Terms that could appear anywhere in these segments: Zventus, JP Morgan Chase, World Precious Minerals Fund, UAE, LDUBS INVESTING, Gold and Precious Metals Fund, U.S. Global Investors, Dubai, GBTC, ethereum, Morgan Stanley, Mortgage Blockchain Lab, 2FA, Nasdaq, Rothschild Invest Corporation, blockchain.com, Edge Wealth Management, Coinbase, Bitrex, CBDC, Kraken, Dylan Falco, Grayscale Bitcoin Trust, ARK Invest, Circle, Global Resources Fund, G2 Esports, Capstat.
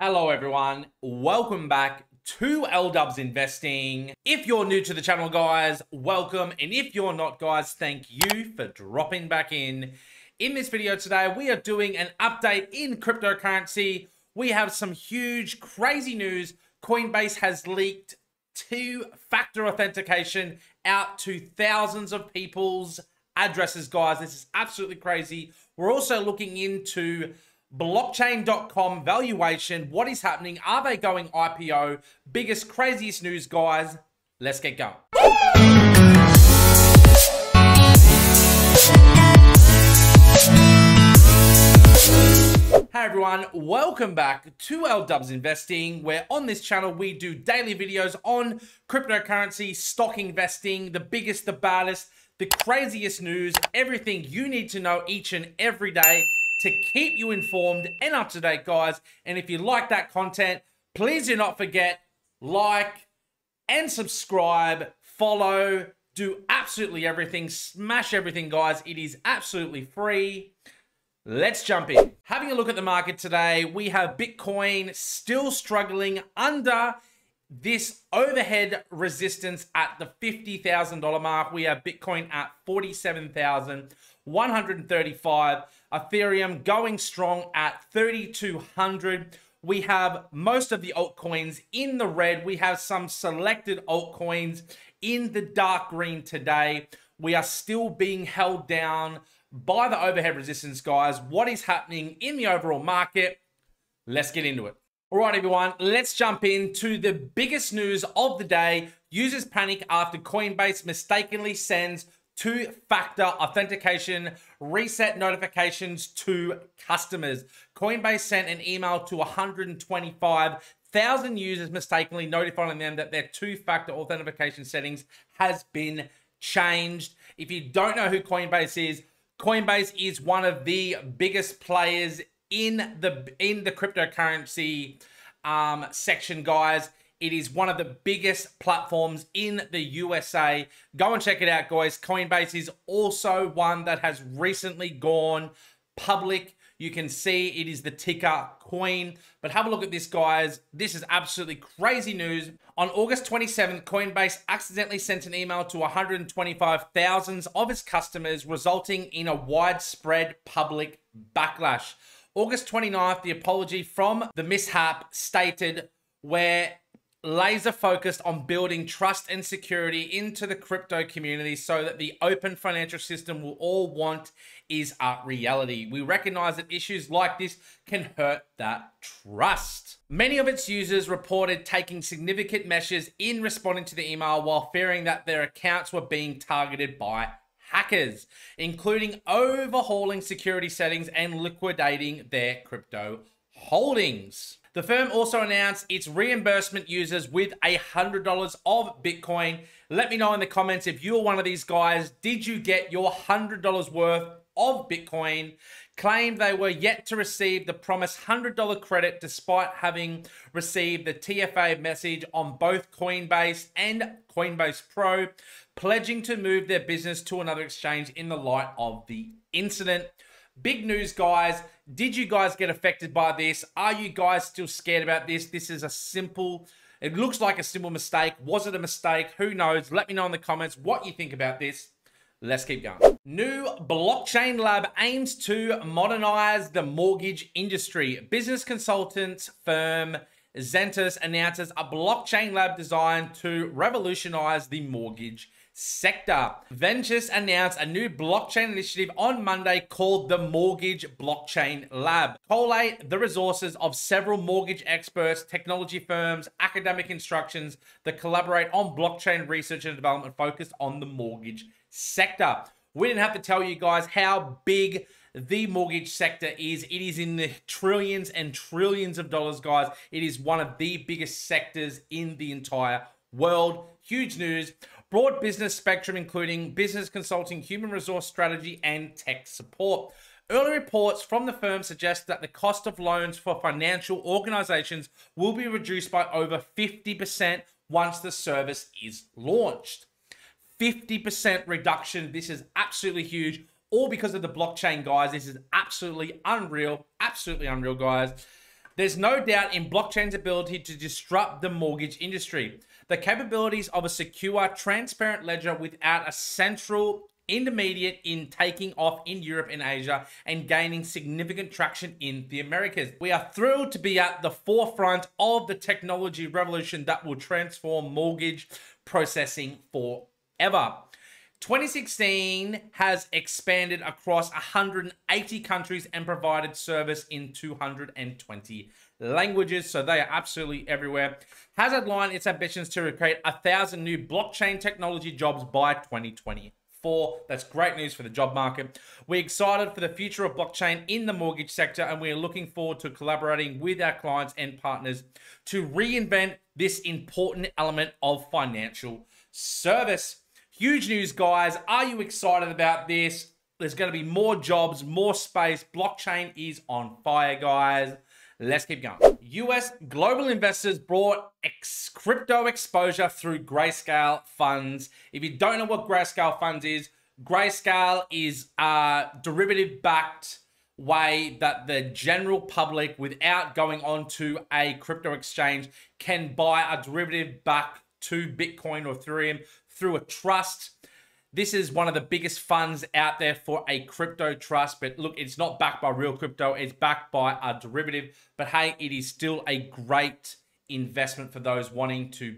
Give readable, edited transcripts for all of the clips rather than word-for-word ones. Hello everyone, welcome back to LDUBS Investing. If you're new to the channel, guys, welcome. And if you're not, guys, thank you for dropping back in. In this video today, we are doing an update in cryptocurrency. We have some huge, crazy news. Coinbase has leaked two-factor authentication out to thousands of people's addresses, guys. This is absolutely crazy. We're also looking into blockchain.com valuation. What is happening? Are they going IPO? Biggest, craziest news, guys. Let's get going. Hey everyone, welcome back to LDUBS Investing, where on this channel we do daily videos on cryptocurrency, stock investing, the biggest, the baddest, the craziest news, everything you need to know each and every day to keep you informed and up to date, guys. And if you like that content, please do not forget, like and subscribe, follow, do absolutely everything, smash everything, guys. It is absolutely free. Let's jump in. Having a look at the market today, we have Bitcoin still struggling under this overhead resistance at the $50,000 mark. We have Bitcoin at 47,135. Ethereum going strong at 3,200. We have most of the altcoins in the red. We have some selected altcoins in the dark green today. We are still being held down by the overhead resistance, guys. What is happening in the overall market? Let's get into it. All right, everyone, let's jump into the biggest news of the day. Users panic after Coinbase mistakenly sends two-factor authentication reset notifications to customers. Coinbase sent an email to 125,000 users mistakenly notifying them that their two-factor authentication settings has been changed. If you don't know who Coinbase is one of the biggest players in the cryptocurrency section, guys. It is one of the biggest platforms in the USA. Go and check it out, guys. Coinbase is also one that has recently gone public. You can see it is the ticker COIN. But have a look at this, guys. This is absolutely crazy news. On August 27th, Coinbase accidentally sent an email to 125,000 of its customers, resulting in a widespread public backlash. August 29th, the apology from the mishap stated, "We're laser focused on building trust and security into the crypto community so that the open financial system we'll all want is a reality. We recognize that issues like this can hurt that trust." Many of its users reported taking significant measures in responding to the email while fearing that their accounts were being targeted by hackers, including overhauling security settings and liquidating their crypto holdings. The firm also announced its reimbursement users with $100 of Bitcoin. Let me know in the comments if you're one of these guys. Did you get your $100 worth of Bitcoin? Claimed they were yet to receive the promised $100 credit despite having received the 2FA message on both Coinbase and Coinbase Pro, pledging to move their business to another exchange in the light of the incident. Big news, guys. Did you guys get affected by this? Are you guys still scared about this? This is a simple, it looks like a simple mistake. Was it a mistake? Who knows? Let me know in the comments what you think about this. Let's keep going. New Blockchain Lab aims to modernize the mortgage industry. Business consultants firm Zventus announces a blockchain lab designed to revolutionize the mortgage sector. Zventus announced a new blockchain initiative on Monday called the Mortgage Blockchain Lab. Collate the resources of several mortgage experts, technology firms, academic institutions that collaborate on blockchain research and development focused on the mortgage sector. We didn't have to tell you guys how big the mortgage sector is. It is in the trillions and trillions of dollars, guys. It is one of the biggest sectors in the entire world. Huge news. Broad business spectrum, including business consulting, human resource strategy, and tech support. Early reports from the firm suggest that the cost of loans for financial organizations will be reduced by over 50% once the service is launched. 50% reduction. This is absolutely huge. All because of the blockchain, guys. This is absolutely unreal. Absolutely unreal, guys. There's no doubt in blockchain's ability to disrupt the mortgage industry. The capabilities of a secure, transparent ledger without a central intermediate in taking off in Europe and Asia and gaining significant traction in the Americas. We are thrilled to be at the forefront of the technology revolution that will transform mortgage processing forever. 2016 has expanded across 180 countries and provided service in 220 languages, so they are absolutely everywhere. Has outlined its ambitions to create 1,000 new blockchain technology jobs by 2020. That's great news for the job market. We're excited for the future of blockchain in the mortgage sector, and we're looking forward to collaborating with our clients and partners to reinvent this important element of financial service. Huge news, guys. Are you excited about this? There's going to be more jobs, more space. Blockchain is on fire, guys. Let's keep going. U.S. global investors brought crypto exposure through Grayscale funds. If you don't know what Grayscale funds is, Grayscale is a derivative-backed way that the general public, without going onto a crypto exchange, can buy a derivative back to Bitcoin or Ethereum through a trust. This is one of the biggest funds out there for a crypto trust, but look, it's not backed by real crypto, it's backed by a derivative, but hey, it is still a great investment for those wanting to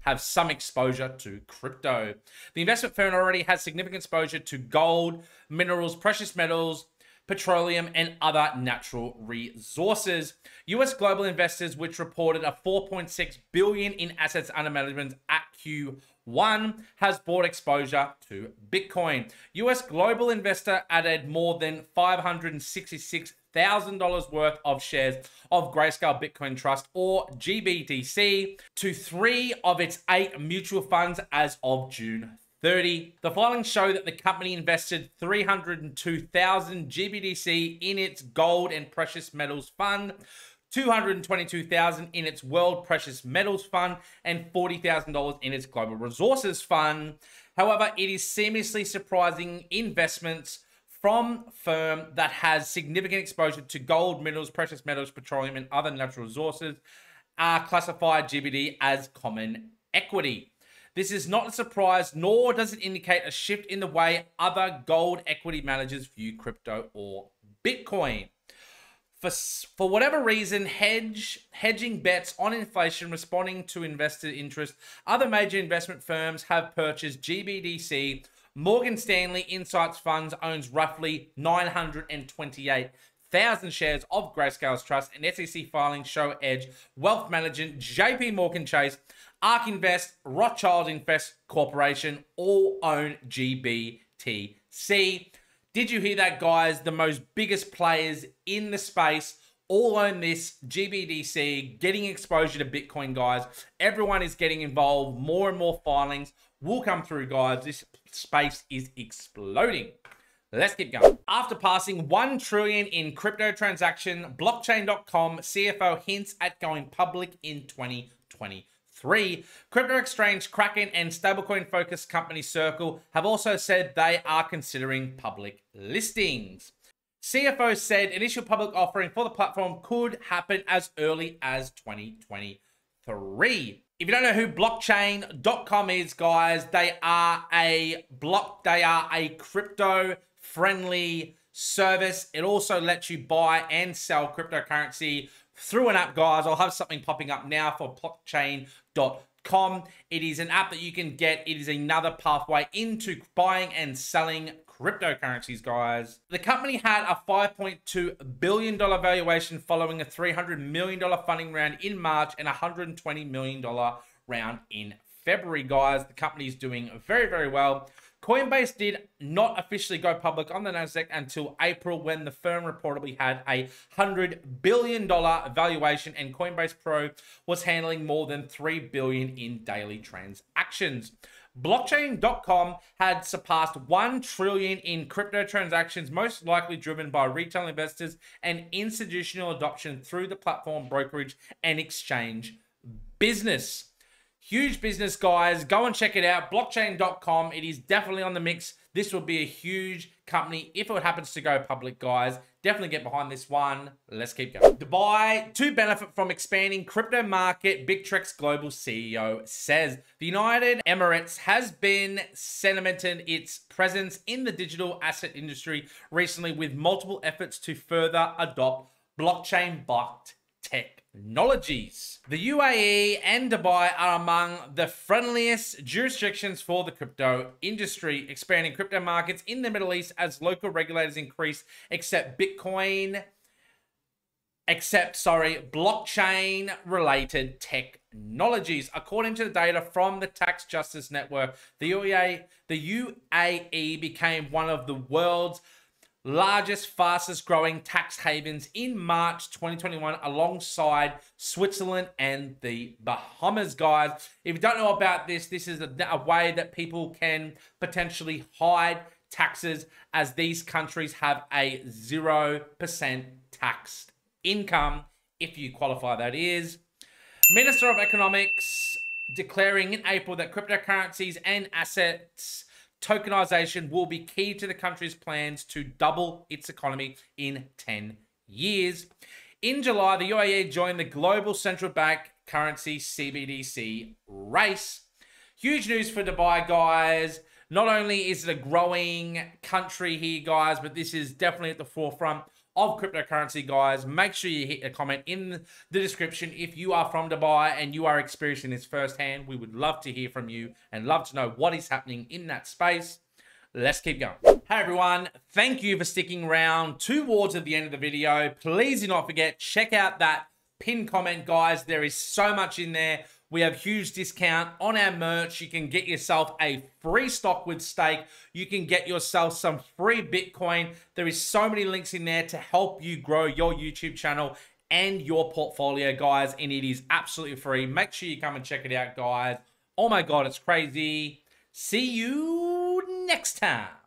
have some exposure to crypto. The investment firm already has significant exposure to gold, minerals, precious metals, petroleum, and other natural resources. U.S. global investors, which reported a $4.6 billion in assets under management at Q1, has bought exposure to Bitcoin. U.S. global investor added more than $566,000 worth of shares of Grayscale Bitcoin Trust, or GBTC, to 3 of its 8 mutual funds as of June 30. The filings show that the company invested 302,000 GBTC in its gold and precious metals fund, 222,000 in its world precious metals fund, and $40,000 in its global resources fund. However, it is seamlessly surprising investments from firm that has significant exposure to gold, minerals, precious metals, petroleum, and other natural resources are classified GBD as common equity. This is not a surprise, nor does it indicate a shift in the way other gold equity managers view crypto or Bitcoin. For whatever reason, hedging bets on inflation, responding to investor interest, other major investment firms have purchased GBDC. Morgan Stanley Insights Funds owns roughly 928,000 shares of Grayscale's trust, and SEC filings show Edge Wealth Management, JP Morgan Chase, ARK Invest, Rothschild Invest Corporation all own GBTC. Did you hear that, guys? The most biggest players in the space all own this GBDC, getting exposure to Bitcoin, guys. Everyone is getting involved. More and more filings will come through, guys. This space is exploding. Let's keep going. After passing $1 trillion in crypto transaction, blockchain.com CFO hints at going public in 2023. Crypto exchange Kraken and stablecoin-focused company Circle have also said they are considering public listings. CFO said initial public offering for the platform could happen as early as 2023. If you don't know who blockchain.com is, guys, they are a crypto-friendly service. It also lets you buy and sell cryptocurrency through an app, guys. I'll have something popping up now for blockchain.com. It is an app that you can get. It is another pathway into buying and selling cryptocurrencies, guys. The company had a $5.2 billion valuation following a $300 million funding round in March and a $120 million round in February, guys. The company is doing very, very well. Coinbase did not officially go public on the Nasdaq until April, when the firm reportedly had a $100 billion valuation, and Coinbase Pro was handling more than $3 billion in daily transactions. Blockchain.com had surpassed $1 trillion in crypto transactions, most likely driven by retail investors and institutional adoption through the platform brokerage and exchange business. Huge business, guys. Go and check it out. Blockchain.com. It is definitely on the mix. This will be a huge company if it happens to go public, guys. Definitely get behind this one. Let's keep going. Dubai to benefit from expanding crypto market, Bitrex global CEO says. The United Emirates has been cementing its presence in the digital asset industry recently with multiple efforts to further adopt blockchain-backed technologies. The UAE and Dubai are among the friendliest jurisdictions for the crypto industry, expanding crypto markets in the Middle East as local regulators increase blockchain related technologies. According to the data from the Tax Justice Network, the UAE became one of the world's largest, fastest growing tax havens in March 2021 alongside Switzerland and the Bahamas, guys. If you don't know about this, this is a way that people can potentially hide taxes, as these countries have a 0% taxed income, if you qualify, that is. Minister of Economics declaring in April that cryptocurrencies and assets tokenization will be key to the country's plans to double its economy in 10 years. In July, the UAE joined the global central bank currency CBDC race. Huge news for Dubai, guys. Not only is it a growing country here, guys, but this is definitely at the forefront of cryptocurrency, guys. Make sure you hit a comment in the description if you are from Dubai and you are experiencing this firsthand. We would love to hear from you and love to know what is happening in that space. Let's keep going. Hey everyone, thank you for sticking around towards the end of the video. Please do not forget, check out that pinned comment, guys. There is so much in there. We have huge discount on our merch. You can get yourself a free stock with stake. You can get yourself some free Bitcoin. There is so many links in there to help you grow your YouTube channel and your portfolio, guys. And it is absolutely free. Make sure you come and check it out, guys. Oh my God, it's crazy. See you next time.